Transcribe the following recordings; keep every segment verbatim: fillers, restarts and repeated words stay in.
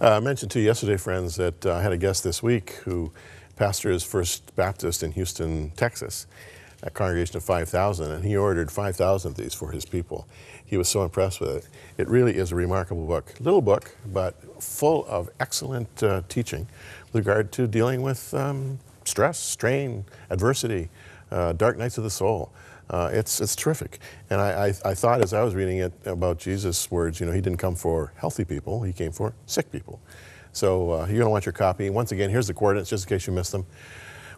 Uh, I mentioned to you yesterday, friends, that uh, I had a guest this week who pastors First Baptist in Houston, Texas, a congregation of five thousand, and he ordered five thousand of these for his people. He was so impressed with it. It really is a remarkable book. Little book, but full of excellent uh, teaching with regard to dealing with um, stress, strain, adversity, uh, dark nights of the soul. Uh, it's, it's terrific. And I, I, I thought as I was reading it about Jesus' words, you know, he didn't come for healthy people, he came for sick people. So uh, you're gonna want your copy. Once again, here's the coordinates just in case you missed them.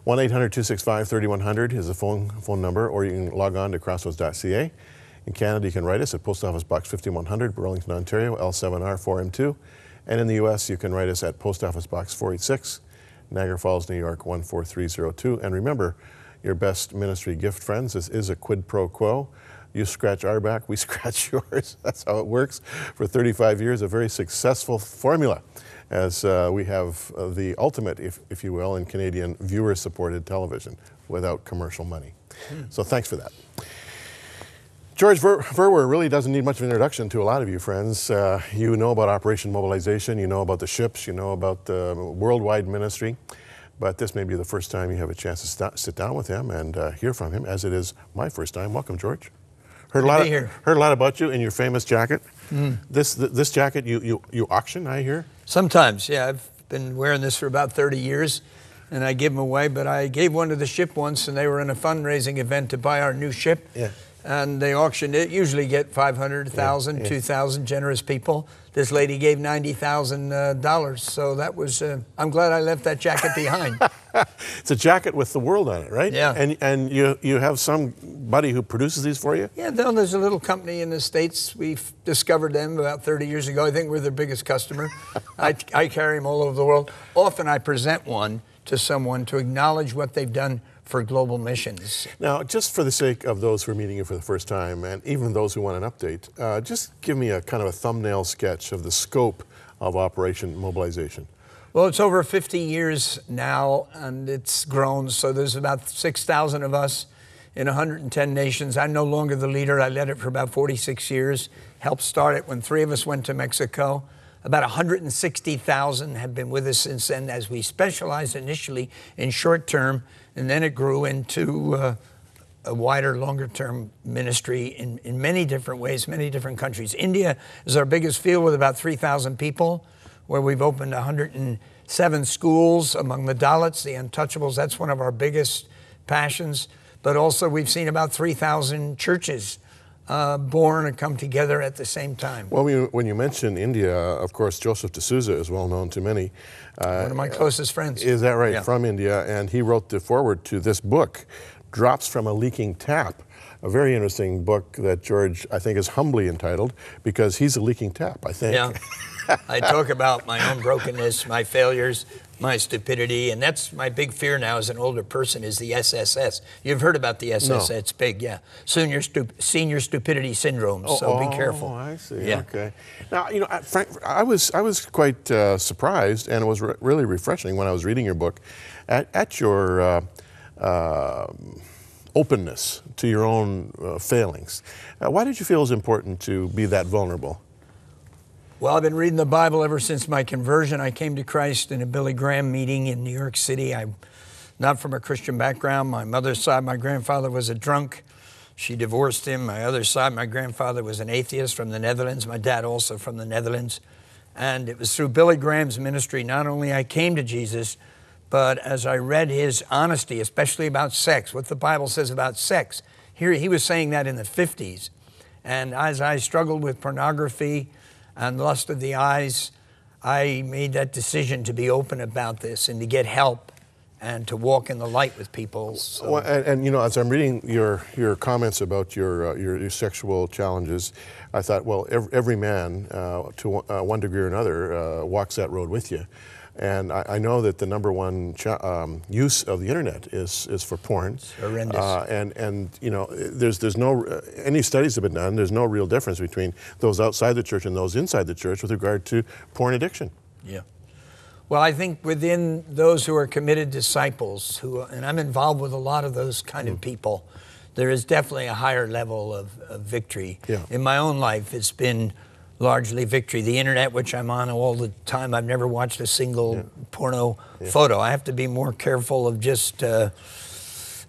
one eight hundred, two six five, three one zero zero is the phone, phone number, or you can log on to crossroads dot c a. In Canada, you can write us at Post Office Box fifty-one hundred, Burlington, Ontario, L seven R four M two. And in the U S, you can write us at Post Office Box four eighty-six, Niagara Falls, New York, one four three zero two. And remember, your best ministry gift, friends, this is a quid pro quo. You scratch our back, we scratch yours. That's how it works. For thirty-five years, a very successful formula, as uh, we have uh, the ultimate, if, if you will, in Canadian viewer-supported television without commercial money. Mm. So thanks for that. George Ver Verwer really doesn't need much of an introduction to a lot of you, friends. Uh, you know about Operation Mobilization, you know about the ships, you know about the worldwide ministry. But this may be the first time you have a chance to st sit down with him and uh, hear from him, as it is my first time. Welcome, George. Heard a lot. Of, heard a lot about you and your famous jacket. Mm. This th this jacket you, you you auction, I hear. Sometimes, yeah. I've been wearing this for about thirty years, and I give them away. But I gave one to the ship once, and they were in a fundraising event to buy our new ship. Yeah. And they auctioned it. Usually get five hundred thousand, yeah, yeah. two thousand, generous people. This lady gave ninety thousand dollars, uh, so that was, uh, I'm glad I left that jacket behind. It's a jacket with the world on it, right? Yeah. And, and you, you have somebody who produces these for you? Yeah, no, there's a little company in the States. We discovered them about thirty years ago. I think we're their biggest customer. I, I carry them all over the world. Often I present one to someone to acknowledge what they've done for global missions. Now, just for the sake of those who are meeting you for the first time, and even those who want an update, uh, just give me a kind of a thumbnail sketch of the scope of Operation Mobilization. Well, it's over fifty years now, and it's grown, so there's about six thousand of us in one hundred ten nations. I'm no longer the leader. I led it for about forty-six years, helped start it when three of us went to Mexico. About one hundred sixty thousand have been with us since then, as we specialized initially in short-term, and then it grew into uh, a wider, longer-term ministry in, in many different ways, many different countries. India is our biggest field with about three thousand people, where we've opened one hundred seven schools among the Dalits, the untouchables. That's one of our biggest passions. But also we've seen about three thousand churches Uh, born and come together at the same time. Well, we, when you mention India, of course, Joseph D'Souza is well known to many. Uh, One of my closest friends. Is that right? Yeah. From India, and he wrote the foreword to this book, Drops from a Leaking Tap, a very interesting book that George, I think, is humbly entitled, because he's a leaking tap, I think. Yeah, I talk about my own brokenness, my failures, my stupidity, and that's my big fear now as an older person, is the S S S. You've heard about the S S S, no. It's big, yeah. Senior, stu senior stupidity syndrome, oh, so oh, be careful. Oh, I see, yeah. Okay. Now, you know, I, Frank, I was I was quite uh, surprised, and it was re really refreshing when I was reading your book, at, at your uh, uh, openness to your own uh, failings. Uh, why did you feel it was important to be that vulnerable? Well, I've been reading the Bible ever since my conversion. I came to Christ in a Billy Graham meeting in New York City. I'm not from a Christian background. My mother's side, my grandfather was a drunk. She divorced him. My other side, my grandfather was an atheist from the Netherlands. My dad also from the Netherlands. And it was through Billy Graham's ministry, not only I came to Jesus, but as I read his honesty, especially about sex, what the Bible says about sex. Here, he was saying that in the fifties. And as I struggled with pornography and lust of the eyes, I made that decision to be open about this and to get help and to walk in the light with people. So. Well, and, and you know, as I'm reading your your comments about your uh, your, your sexual challenges, I thought, well, every, every man uh, to uh, one degree or another uh, walks that road with you. And I, I know that the number one cha um, use of the internet is is for porn. It's horrendous. Uh, and and you know, there's there's no uh, any studies have been done. There's no real difference between those outside the church and those inside the church with regard to porn addiction. Yeah. Well, I think within those who are committed disciples, who and I'm involved with a lot of those kind mm. of people, there is definitely a higher level of, of victory. Yeah. In my own life, it's been largely victory. The internet, which I'm on all the time, I've never watched a single yeah. porno yeah. photo. I have to be more careful of just, uh,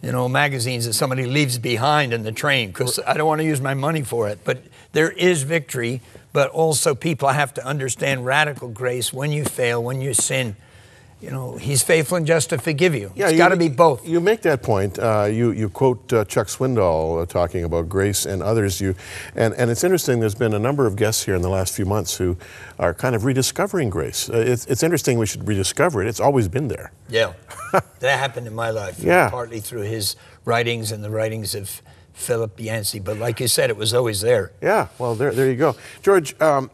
you know, magazines that somebody leaves behind in the train, because I don't want to use my money for it. But there is victory, but also people have to understand radical grace when you fail, when you sin. You know, he's faithful and just to forgive you. Yeah, it's got to be both. You make that point. Uh, you, you quote uh, Chuck Swindoll uh, talking about grace and others. You, and, and it's interesting, there's been a number of guests here in the last few months who are kind of rediscovering grace. Uh, it's, it's interesting we should rediscover it. It's always been there. Yeah, that happened in my life. Yeah. Partly through his writings and the writings of Philip Yancey. But like you said, it was always there. Yeah, well, there, there you go. George, um,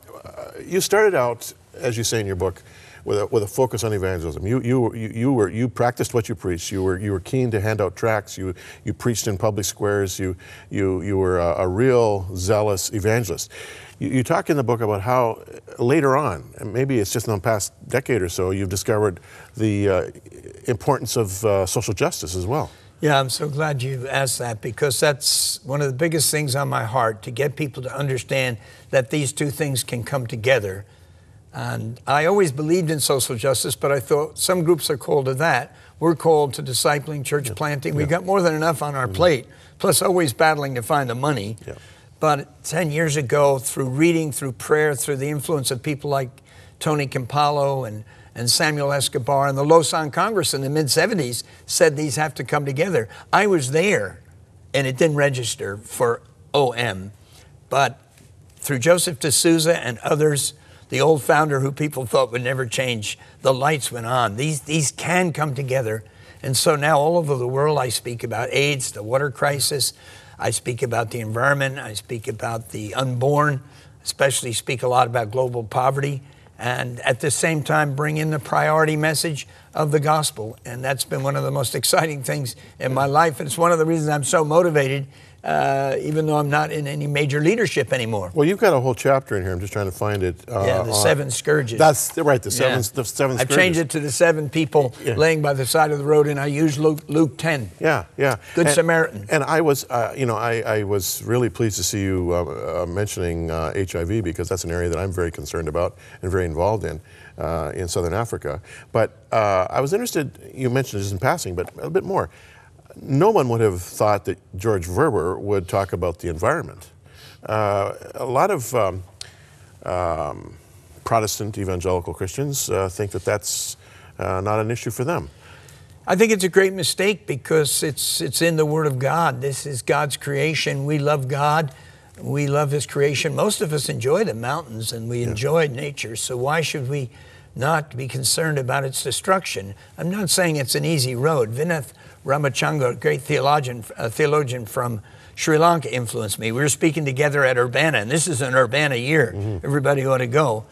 you started out, as you say in your book, With a, with a focus on evangelism. You, you, you, you, were, you practiced what you preached. You were, you were keen to hand out tracts. You, you preached in public squares. You, you, you were a, a real zealous evangelist. You, you talk in the book about how later on, and maybe it's just in the past decade or so, you've discovered the uh, importance of uh, social justice as well. Yeah, I'm so glad you asked that, because that's one of the biggest things on my heart, to get people to understand that these two things can come together. And I always believed in social justice, but I thought some groups are called to that. We're called to discipling, church yeah. planting. We've yeah. got more than enough on our mm-hmm. plate, plus always battling to find the money. Yeah. But ten years ago, through reading, through prayer, through the influence of people like Tony Campolo and, and Samuel Escobar, and the Lausanne Congress in the mid seventies said these have to come together. I was there, and it didn't register for O M, but through Joseph D'Souza and others, the old founder who people thought would never change, the lights went on. These, these can come together. And so now all over the world I speak about AIDS, the water crisis. I speak about the environment. I speak about the unborn, especially speak a lot about global poverty. And at the same time, bring in the priority message of the gospel. And that's been one of the most exciting things in my life. And it's one of the reasons I'm so motivated, Uh, even though I'm not in any major leadership anymore. Well, you've got a whole chapter in here. I'm just trying to find it. Uh, yeah, the on, seven scourges. That's right, the seven, yeah. the seven scourges. I've changed it to the seven people yeah. laying by the side of the road, and I use Luke ten. Yeah, yeah. Good and, Samaritan. And I was, uh, you know, I, I was really pleased to see you uh, uh, mentioning uh, H I V, because that's an area that I'm very concerned about and very involved in. Uh, in Southern Africa. But uh, I was interested, you mentioned this in passing, but a bit more. No one would have thought that George Verwer would talk about the environment. Uh, a lot of um, um, Protestant evangelical Christians uh, think that that's uh, not an issue for them. I think it's a great mistake, because it's, it's in the Word of God. This is God's creation. We love God. We love His creation. Most of us enjoy the mountains and we yeah. enjoy nature, so why should we not be concerned about its destruction? I'm not saying it's an easy road. Vinoth Ramachandra, a great theologian, a theologian from Sri Lanka, influenced me. We were speaking together at Urbana, and this is an Urbana year. Mm-hmm. Everybody ought to go.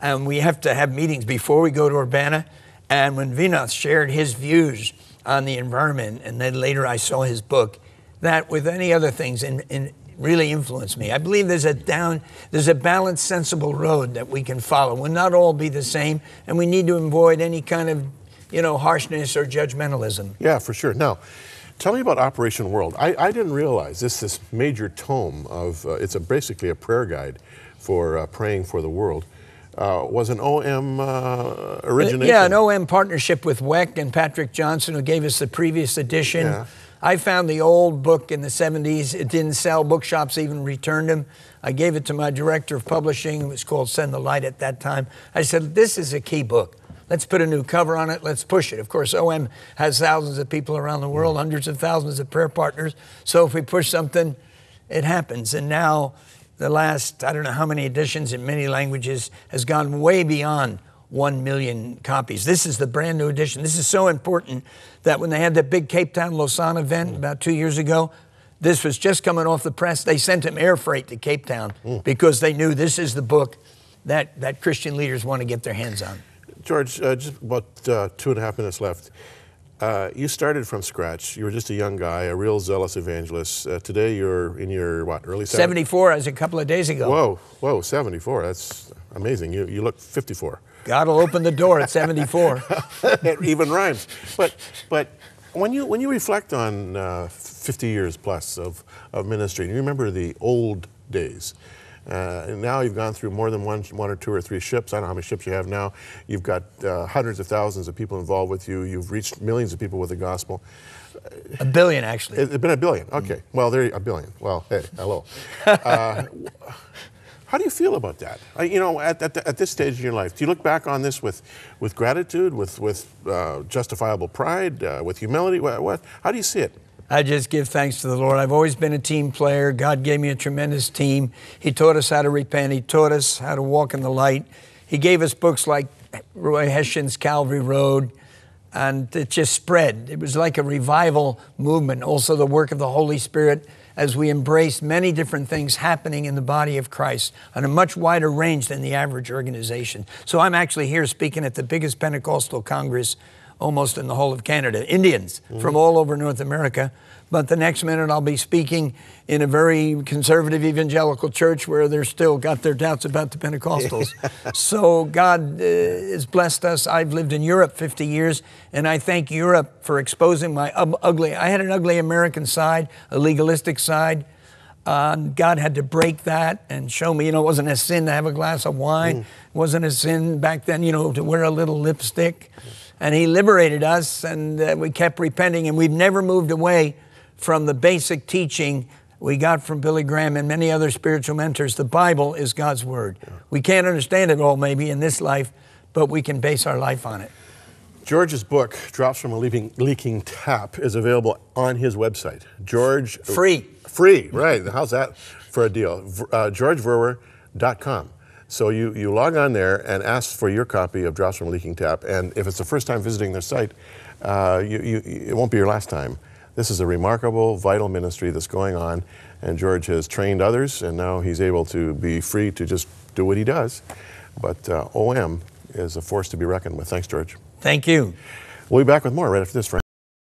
And we have to have meetings before we go to Urbana. And when Vinoth shared his views on the environment, and then later I saw his book, that with any other things in, in, really influenced me. I believe there's a down, there's a balanced, sensible road that we can follow. We'll not all be the same, and we need to avoid any kind of you know, harshness or judgmentalism. Yeah, for sure. Now, tell me about Operation World. I, I didn't realize this, this major tome of, uh, it's a, basically a prayer guide for uh, praying for the world, uh, was an O M uh, origination. Yeah, an O M partnership with W E C and Patrick Johnson, who gave us the previous edition. Yeah. I found the old book in the seventies. It didn't sell. Bookshops even returned them. I gave it to my director of publishing. It was called Send the Light at that time. I said, this is a key book. Let's put a new cover on it. Let's push it. Of course, O M has thousands of people around the world, hundreds of thousands of prayer partners. So if we push something, it happens. And now the last, I don't know how many editions in many languages, has gone way beyond one million copies. This is the brand new edition. This is so important that when they had that big Cape Town Lausanne event mm. about two years ago, this was just coming off the press. They sent him air freight to Cape Town mm. because they knew this is the book that, that Christian leaders want to get their hands on. George, uh, just about uh, two and a half minutes left. Uh, you started from scratch. You were just a young guy, a real zealous evangelist. Uh, today you're in your, what, early seventies? seventy-four, as a couple of days ago. Whoa, whoa, seventy-four, that's amazing. You, you look fifty-four. God will open the door at seventy-four. It even rhymes. But, but when you when you reflect on uh, fifty years plus of, of ministry, and you remember the old days, Uh, and now you've gone through more than one, one or two or three ships. I don't know how many ships you have now. You've got uh, hundreds of thousands of people involved with you. You've reached millions of people with the gospel. A billion, actually. It's been a billion. Okay. Mm. Well, there a billion. Well, hey, hello. uh, how do you feel about that? I, you know, at, at, the, at this stage in your life, do you look back on this with, with gratitude, with, with uh, justifiable pride, uh, with humility? What, what? How do you see it? I just give thanks to the Lord. I've always been a team player. God gave me a tremendous team. He taught us how to repent. He taught us how to walk in the light. He gave us books like Roy Hessian's Calvary Road, and it just spread. It was like a revival movement. Also the work of the Holy Spirit as we embraced many different things happening in the body of Christ on a much wider range than the average organization. So I'm actually here speaking at the biggest Pentecostal Congress almost in the whole of Canada, Indians mm-hmm. from all over North America. But the next minute I'll be speaking in a very conservative evangelical church where they're still got their doubts about the Pentecostals. So God uh, has blessed us. I've lived in Europe fifty years, and I thank Europe for exposing my ugly, I had an ugly American side, a legalistic side. Uh, God had to break that and show me, you know, it wasn't a sin to have a glass of wine. Mm. It wasn't a sin back then, you know, to wear a little lipstick. And he liberated us, and uh, we kept repenting, and we've never moved away from the basic teaching we got from Billy Graham and many other spiritual mentors. The Bible is God's Word. Yeah. We can't understand it all maybe in this life, but we can base our life on it. George's book, Drops from a Leaking, Leaking Tap, is available on his website. George... Free. Free, right. How's that for a deal? Uh, George Verwer dot com. So you, you log on there and ask for your copy of Drops from a Leaking Tap, and if it's the first time visiting their site, uh, you, you, it won't be your last time. This is a remarkable, vital ministry that's going on, and George has trained others, and now he's able to be free to just do what he does. But uh, O M is a force to be reckoned with. Thanks, George. Thank you. We'll be back with more right after this, Frank.